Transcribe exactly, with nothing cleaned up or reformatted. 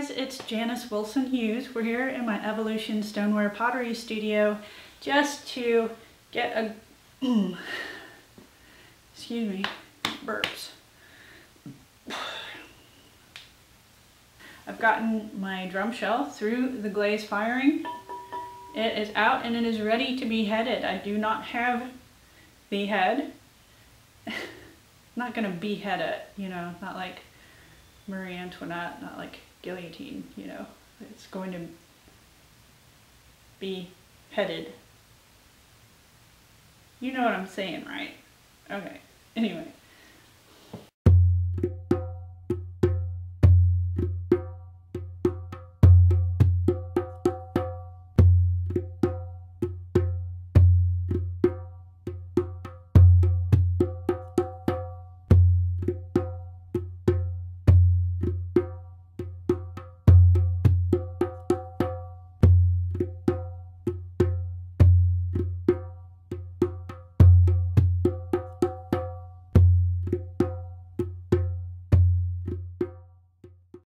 guys, it's Janice Wilson-Hughes. We're here in my Evolution Stoneware Pottery Studio just to get a, excuse me, burps. I've gotten my drum shell through the glaze firing. It is out and it is ready to be headed. I do not have the head. I'm not gonna behead it, you know, not like Marie Antoinette, not like guillotine, you know. It's going to be headed. You know what I'm saying, right? Okay, anyway.